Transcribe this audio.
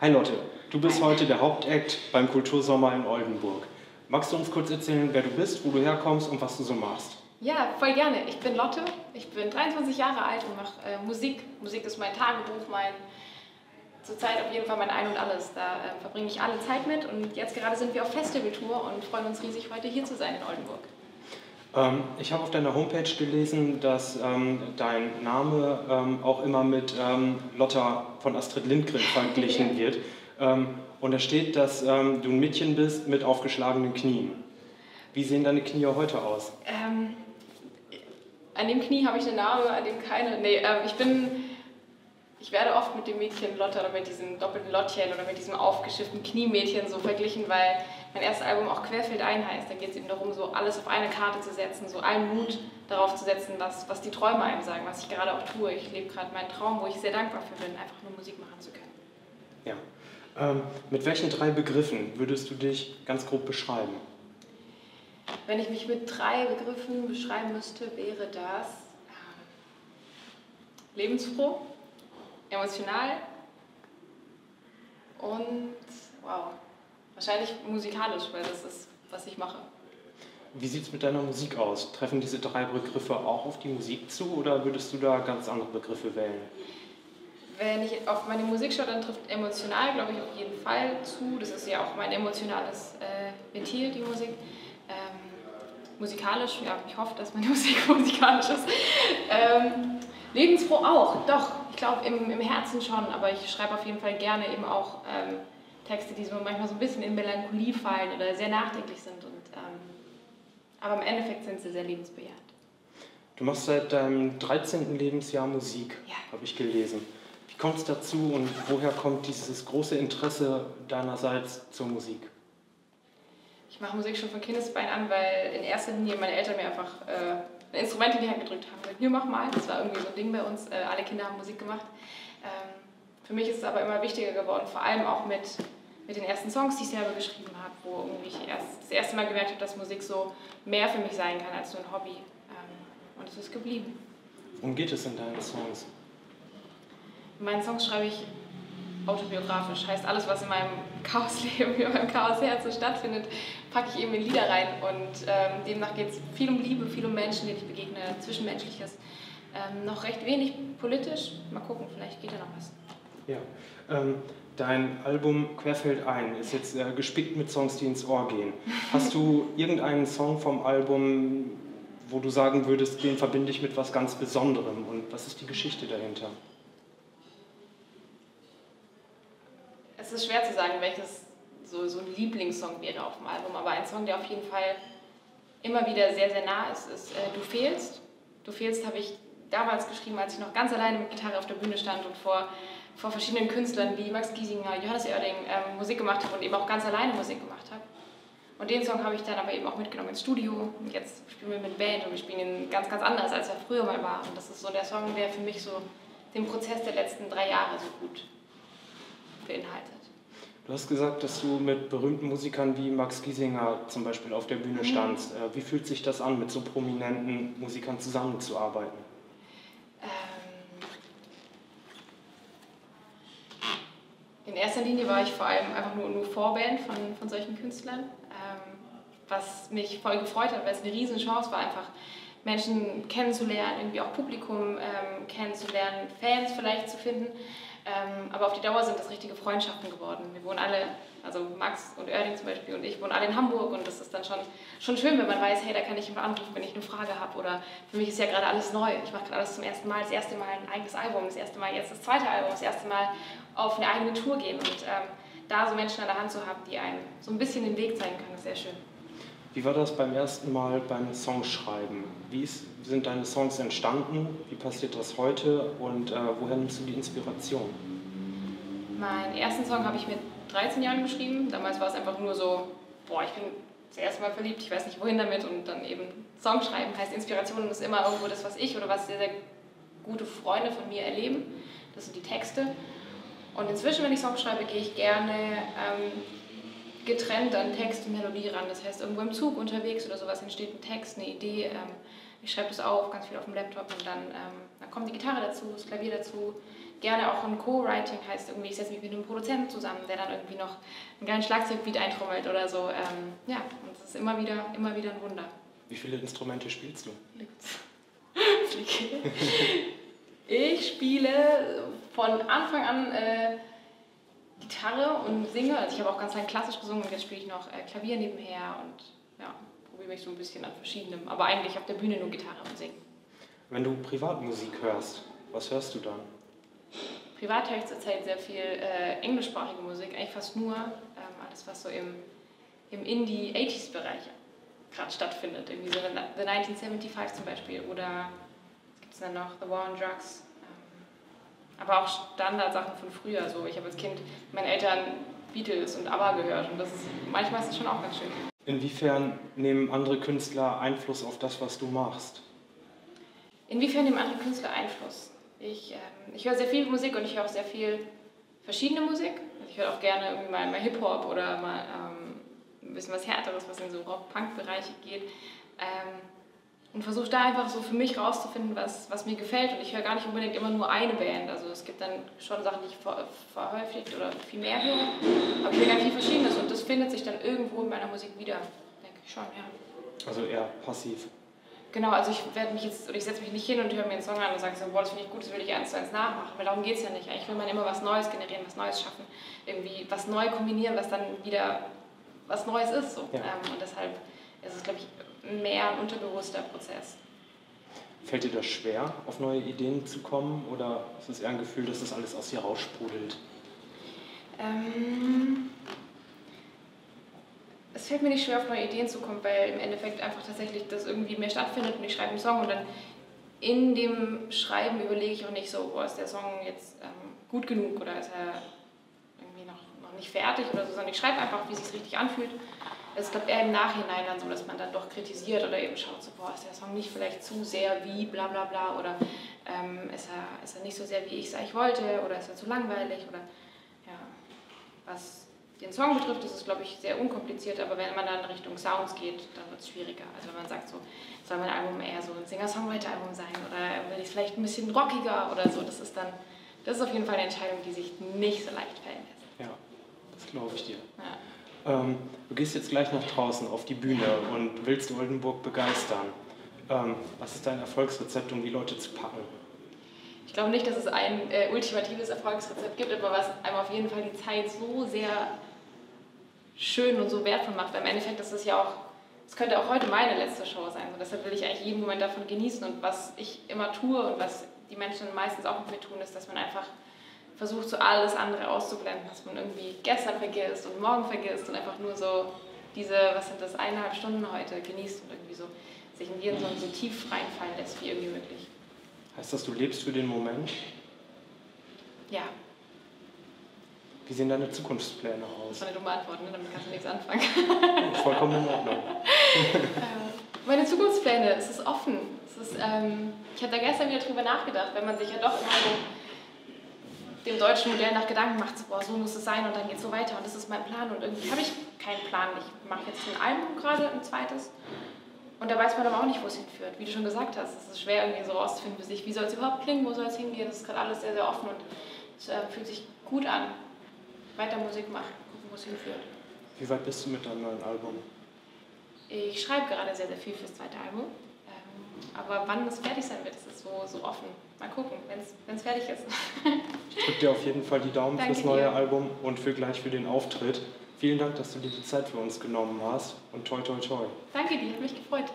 Hi Lotte, du bist heute der Hauptact beim Kultursommer in Oldenburg. Magst du uns kurz erzählen, wer du bist, wo du herkommst und was du so machst? Ja, voll gerne. Ich bin Lotte, ich bin 23 Jahre alt und mache Musik. Musik ist mein Tagebuch, zurzeit auf jeden Fall mein Ein und Alles. Da verbringe ich alle Zeit mit und jetzt gerade sind wir auf Festivaltour und freuen uns riesig, heute hier zu sein in Oldenburg. Ich habe auf deiner Homepage gelesen, dass dein Name auch immer mit Lotta von Astrid Lindgren verglichen wird. Und da steht, dass du ein Mädchen bist mit aufgeschlagenen Knien. Wie sehen deine Knie heute aus? An dem Knie habe ich eine Narbe, an dem keine. Nee, ich werde oft mit dem Mädchen Lotte oder mit diesem doppelten Lottchen oder mit diesem aufgeschifften Kniemädchen so verglichen, weil mein erstes Album auch querfeldein heißt. Da geht es eben darum, so alles auf eine Karte zu setzen, so allen Mut darauf zu setzen, was die Träume einem sagen, was ich gerade auch tue. Ich lebe gerade meinen Traum, wo ich sehr dankbar für bin, einfach nur Musik machen zu können. Ja. Mit welchen drei Begriffen würdest du dich ganz grob beschreiben? Wenn ich mich mit drei Begriffen beschreiben müsste, wäre das lebensfroh, emotional und, wow, wahrscheinlich musikalisch, weil das ist, was ich mache. Wie sieht es mit deiner Musik aus? Treffen diese drei Begriffe auch auf die Musik zu oder würdest du da ganz andere Begriffe wählen? Wenn ich auf meine Musik schaue, dann trifft emotional, glaube ich, auf jeden Fall zu. Das ist ja auch mein emotionales Ventil, die Musik. Musikalisch, ja, ich hoffe, dass meine Musik musikalisch ist. Lebensfroh auch, doch. Ich glaube, im Herzen schon, aber ich schreibe auf jeden Fall gerne eben auch Texte, die so manchmal so ein bisschen in Melancholie fallen oder sehr nachdenklich sind. Aber im Endeffekt sind sie sehr lebensbejahend. Du machst seit deinem 13. Lebensjahr Musik, ja, habe ich gelesen. Wie kommt es dazu und woher kommt dieses große Interesse deinerseits zur Musik? Ich mache Musik schon von Kindesbein an, weil in erster Linie meine Eltern mir einfach ein Instrument in die Hand gedrückt haben. Hier, mach mal. Das war irgendwie so ein Ding bei uns. Alle Kinder haben Musik gemacht. Für mich ist es aber immer wichtiger geworden, vor allem auch mit den ersten Songs, die ich selber geschrieben habe, wo irgendwie ich das erste Mal gemerkt habe, dass Musik so mehr für mich sein kann als nur ein Hobby. Und es ist geblieben. Worum geht es in deinen Songs? In meinen Songs schreibe ich autobiografisch. Heißt, alles, was in meinem Chaosleben, in meinem Chaosherzen stattfindet, packe ich eben in Lieder rein. Und demnach geht es viel um Liebe, viel um Menschen, denen ich begegne, Zwischenmenschliches. Noch recht wenig politisch. Mal gucken, vielleicht geht da noch was. Ja, dein Album Querfeldein ist jetzt gespickt mit Songs, die ins Ohr gehen. Hast du irgendeinen Song vom Album, wo du sagen würdest, den verbinde ich mit was ganz Besonderem? Und was ist die Geschichte dahinter? Es ist schwer zu sagen, welches so ein Lieblingssong wäre auf dem Album, aber ein Song, der auf jeden Fall immer wieder sehr, sehr nah ist, ist Du Fehlst. Du Fehlst habe ich damals geschrieben, als ich noch ganz alleine mit Gitarre auf der Bühne stand und vor verschiedenen Künstlern wie Max Giesinger, Johannes Oerding Musik gemacht habe und eben auch ganz alleine Musik gemacht habe. Und den Song habe ich dann aber eben auch mitgenommen ins Studio und jetzt spielen wir mit Band und wir spielen ihn ganz, ganz anders, als er früher mal war. Und das ist so der Song, der für mich so den Prozess der letzten 3 Jahre so gut beinhaltet. Du hast gesagt, dass du mit berühmten Musikern wie Max Giesinger zum Beispiel auf der Bühne standst. Wie fühlt sich das an, mit so prominenten Musikern zusammenzuarbeiten? In erster Linie war ich vor allem einfach nur Vorband von solchen Künstlern, was mich voll gefreut hat, weil es eine riesen Chance war, einfach Menschen kennenzulernen, irgendwie auch Publikum kennenzulernen, Fans vielleicht zu finden. Aber auf die Dauer sind das richtige Freundschaften geworden. Wir wohnen alle, also Max und Oerding zum Beispiel und ich wohnen alle in Hamburg und das ist dann schon schön, wenn man weiß, hey, da kann ich immer anrufen, wenn ich eine Frage habe oder für mich ist ja gerade alles neu. Ich mache gerade alles zum ersten Mal, das erste Mal ein eigenes Album, das erste Mal jetzt das zweite Album, das erste Mal auf eine eigene Tour gehen und da so Menschen an der Hand zu haben, die einem so ein bisschen den Weg zeigen können, ist sehr schön. Wie war das beim ersten Mal beim Songschreiben? Wie sind deine Songs entstanden? Wie passiert das heute? Und woher nimmst du die Inspiration? Meinen ersten Song habe ich mit 13 Jahren geschrieben. Damals war es einfach nur so, boah, ich bin das erste Mal verliebt, ich weiß nicht wohin damit. Und dann eben Song schreiben heißt, Inspiration ist immer irgendwo das, was ich oder was sehr, sehr gute Freunde von mir erleben. Das sind die Texte. Und inzwischen, wenn ich Songs schreibe, gehe ich gerne getrennt an Text und Melodie ran. Das heißt, irgendwo im Zug unterwegs oder sowas entsteht ein Text, eine Idee. Ich schreibe das auf, ganz viel auf dem Laptop und dann kommt die Gitarre dazu, das Klavier dazu, gerne auch ein Co-Writing heißt irgendwie, ich setze mich mit einem Produzenten zusammen, der dann irgendwie noch einen kleinen Schlagzeugbeat eintrommelt oder so. Ja, und es ist immer wieder ein Wunder. Wie viele Instrumente spielst du? Ich spiele von Anfang an Gitarre und singe. Also ich habe auch ganz lange klassisch gesungen und jetzt spiele ich noch Klavier nebenher und ja, probiere mich so ein bisschen an verschiedenem. Aber eigentlich auf der Bühne nur Gitarre und singen. Wenn du Privatmusik hörst, was hörst du dann? Privat höre ich zurzeit sehr viel englischsprachige Musik, eigentlich fast nur alles, was so im Indie-80s-Bereich gerade stattfindet. Irgendwie so The 1975 zum Beispiel oder was gibt es dann noch, The War on Drugs. Aber auch Standardsachen von früher. So. Ich habe als Kind meinen Eltern Beatles und ABBA gehört und das ist, manchmal ist das schon auch ganz schön. Inwiefern nehmen andere Künstler Einfluss auf das, was du machst? Inwiefern nehmen andere Künstler Einfluss? Ich höre sehr viel Musik und ich höre auch sehr viel verschiedene Musik. Also ich höre auch gerne irgendwie mal Hip-Hop oder mal ein bisschen was Härteres, was in so Rock-Punk-Bereiche geht. Und versuche da einfach so für mich rauszufinden, was mir gefällt. Und ich höre gar nicht unbedingt immer nur eine Band. Also es gibt dann schon Sachen, die ich verhäufigt oder viel mehr höre. Aber ich höre ganz viel Verschiedenes und das findet sich dann irgendwo in meiner Musik wieder. Denke ich schon, ja. Also eher passiv. Genau, also ich setze mich nicht hin und höre mir einen Song an und sage so, boah, das finde ich gut, das will ich 1 zu 1 nachmachen, weil darum geht es ja nicht. Eigentlich will man immer was Neues generieren, was Neues schaffen, irgendwie was neu kombinieren, was dann wieder was Neues ist. So. Ja. Und deshalb ist es, glaube ich, mehr ein unterbewusster Prozess. Fällt dir das schwer, auf neue Ideen zu kommen oder ist es eher ein Gefühl, dass das alles aus dir raussprudelt? Es fällt mir nicht schwer, auf neue Ideen zu kommen, weil im Endeffekt einfach tatsächlich das irgendwie mehr stattfindet und ich schreibe einen Song und dann in dem Schreiben überlege ich auch nicht so, boah, ist der Song jetzt gut genug oder ist er irgendwie noch nicht fertig oder so, sondern ich schreibe einfach, wie es sich richtig anfühlt. Es klappt eher im Nachhinein dann so, dass man dann doch kritisiert oder eben schaut so, boah, ist der Song nicht vielleicht zu sehr wie bla bla bla oder ist er nicht so sehr, wie ich es eigentlich wollte oder ist er zu langweilig oder ja, was den Song betrifft, ist es, glaube ich, sehr unkompliziert, aber wenn man dann Richtung Sounds geht, dann wird es schwieriger. Also wenn man sagt, so soll mein Album eher so ein Singer-Songwriter-Album sein oder will ich es vielleicht ein bisschen rockiger oder so, das ist auf jeden Fall eine Entscheidung, die sich nicht so leicht fällen lässt. Ja, das glaube ich dir. Ja. Du gehst jetzt gleich nach draußen auf die Bühne und willst Oldenburg begeistern. Was ist dein Erfolgsrezept, um die Leute zu packen? Ich glaube nicht, dass es ein ultimatives Erfolgsrezept gibt, aber was einem auf jeden Fall die Zeit so sehr schön und so wertvoll macht. Weil im Endeffekt ist es ja auch, es könnte auch heute meine letzte Show sein. Und deshalb will ich eigentlich jeden Moment davon genießen. Und was ich immer tue und was die Menschen meistens auch mit mir tun, ist, dass man einfach versucht, so alles andere auszublenden, dass man irgendwie gestern vergisst und morgen vergisst und einfach nur so diese, was sind das, 1,5 Stunden heute genießt und irgendwie so sich in jeden so tief reinfallen lässt, wie irgendwie möglich. Heißt das, du lebst für den Moment? Ja. Wie sehen deine Zukunftspläne aus? Das war eine dumme Antwort, ne? Damit kannst du nichts anfangen. Vollkommen in Ordnung. Meine Zukunftspläne, es ist offen. Ich habe da gestern wieder drüber nachgedacht, wenn man sich ja doch immer so dem deutschen Modell nach Gedanken macht, so, boah, so muss es sein und dann geht es so weiter und das ist mein Plan und irgendwie habe ich keinen Plan. Ich mache jetzt ein Album gerade, ein zweites. Und da weiß man aber auch nicht, wo es hinführt. Wie du schon gesagt hast, es ist schwer irgendwie so rauszufinden, wie soll es überhaupt klingen, wo soll es hingehen. Das ist gerade alles sehr, sehr offen und es fühlt sich gut an. Weiter Musik machen, gucken, wo es hinführt. Wie weit bist du mit deinem neuen Album? Ich schreibe gerade sehr, sehr viel fürs zweite Album. Aber wann es fertig sein wird, das ist so offen. Mal gucken, wenn es fertig ist. Ich drücke dir auf jeden Fall die Daumen fürs neue Album und für den Auftritt. Vielen Dank, dass du dir die Zeit für uns genommen hast und toi toi toi. Danke dir, hat mich gefreut.